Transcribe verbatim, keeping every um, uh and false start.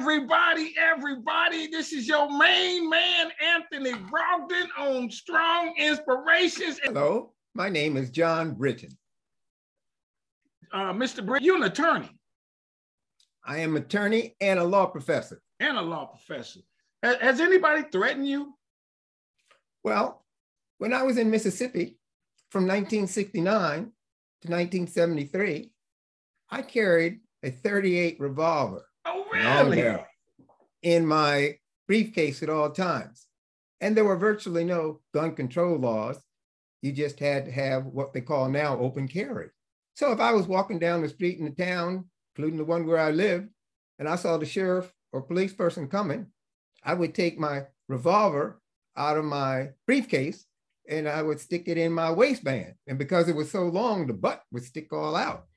Everybody, everybody, this is your main man, Anthony Brogdon on Strong Inspirations. Hello, my name is John Britton. Uh, Mister Britton, you're an attorney. I am an attorney and a law professor. And a law professor. Has anybody threatened you? Well, when I was in Mississippi from nineteen sixty-nine to nineteen seventy-three, I carried a thirty-eight revolver. Oh, really? In my briefcase at all times. And there were virtually no gun control laws. You just had to have what they call now open carry. So if I was walking down the street in the town, including the one where I lived, and I saw the sheriff or police person coming, I would take my revolver out of my briefcase and I would stick it in my waistband. And because it was so long, the butt would stick all out.